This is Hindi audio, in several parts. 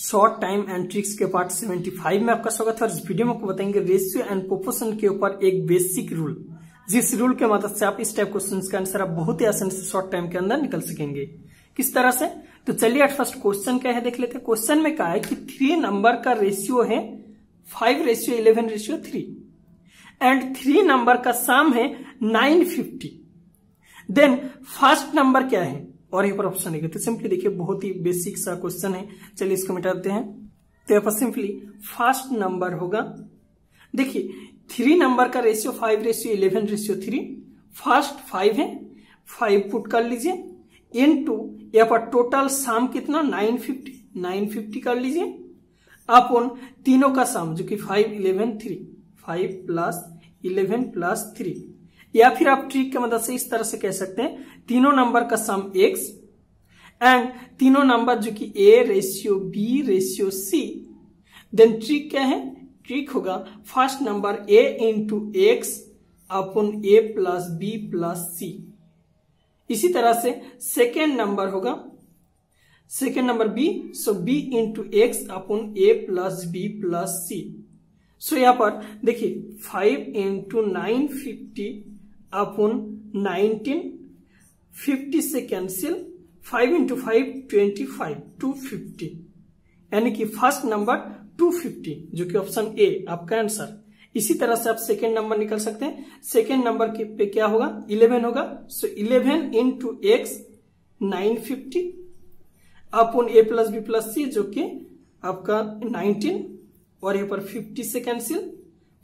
शॉर्ट टाइम एंड ट्रिक्स के पार्ट 75 में आपका स्वागत है। और इस वीडियो में आपको बताएंगे रेशियो एंड प्रोपोर्शन के ऊपर एक बेसिक रूल, जिस रूल के मदद से आप इस टाइप क्वेश्चन का आंसर आप बहुत ही आसानी से शॉर्ट टाइम के अंदर निकल सकेंगे। किस तरह से, तो चलिए एट फर्स्ट क्वेश्चन क्या है देख लेते हैं। क्वेश्चन में कहा है कि 3 नंबर का रेशियो है 5:11:3 एंड 3 नंबर का सम है 950। देन फर्स्ट नंबर क्या है और यहाँ पर ऑप्शन है। तो सिंपली देखिए बहुत ही बेसिक सा क्वेश्चन है, चलिए इसको मिटाते हैं। तो यहाँ पर सिंपली फर्स्ट नंबर होगा, देखिए 3 नंबर का रेशियो 5:11:3, फर्स्ट 5 है, 5 पुट कर लीजिए इनटू यहाँ पर टोटल सम कितना 950 कर लीजिए अपन तीनों का सम जो कि 5, 11, 3, 5 + 11 + 3। या फिर आप ट्रिक के मदद से इस तरह से कह सकते हैं तीनों नंबर का सम x एंड तीनों नंबर जो कि a, ratio b, ratio c। Then trick क्या है, ट्रिक होगा first number a into x upon a + b + c। इसी तरह से सेकेंड नंबर होगा, second number b, so b into x upon a + b + c। So यहाँ पर देखिए 5 × 950 अपन 19, 50 से कैंसिल, 5 × 5 = 25, 250, यानी कि फर्स्ट नंबर 250 जो कि ऑप्शन ए आपका आंसर। इसी तरह से आप सेकेंड नंबर निकाल सकते हैं। सेकेंड नंबर के पे क्या होगा, 11 होगा, सो 11 × x 950 upon a + b + c जो कि आपका 19 और यहाँ पर 50 से कैंसिल,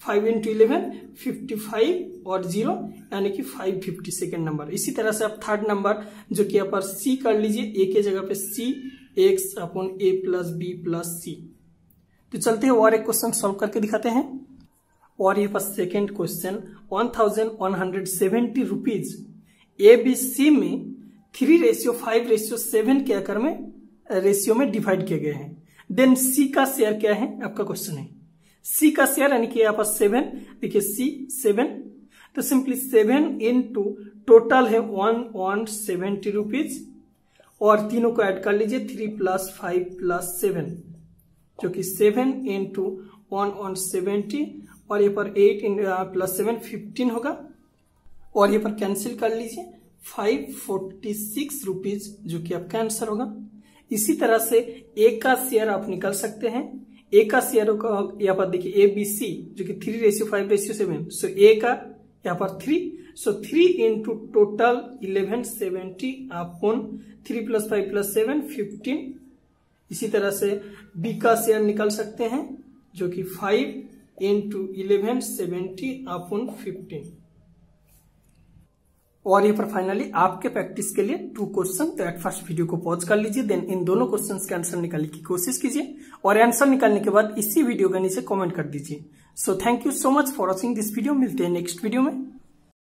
5 × 11 55 और 0 यानी कि 550 सेकेंड नंबर। इसी तरह से आप थर्ड नंबर जो कि यहाँ पर c कर लीजिए, a के जगह पे c x upon a + b + c। तो चलते हैं और एक क्वेश्चन सॉल्व करके दिखाते हैं। और ये पर सेकेंड क्वेश्चन 1170 रुपीज abc में 3:5:7 के आकर में रेशियो में डिवाइड किए गए हैं। देन c का शेयर क्या है आपका क्वेश्चन है, c का शेयर यानी कि यहाँ पर 7, देखिए c 7, तो सिंपली 7 × टोटल है 1170 रुपीज और तीनों को ऐड कर लीजिए 3 + 5 + 7 जो कि 7 × 1170 और ये पर 8 + 7 15 होगा और ये पर कैंसिल कर लीजिए 546 रुपीज जो कि आपका आंसर होगा। इसी तरह से a का शेयर आप निकाल सकते हैं। a का शेयर यहाँ पर देखिए abc जो कि 3:5:7, सो a का यहाँ पर 3, सो 3 × टोटल 1170 अपन 3 + 5 + 7 15। इसी तरह से b का शेयर निकाल सकते हैं जो कि 5 × 1170 अपन 15। और ये पर फाइनली आपके प्रैक्टिस के लिए 2 क्वेश्चन। तो एट फर्स्ट वीडियो को पॉज कर लीजिए, देन इन दोनों क्वेश्चंस के आंसर निकालने की कोशिश कीजिए और आंसर निकालने के बाद इसी वीडियो के नीचे कमेंट कर दीजिए। So thank you so much for watching this video. मिलते हैं नेक्स्ट वीडियो में।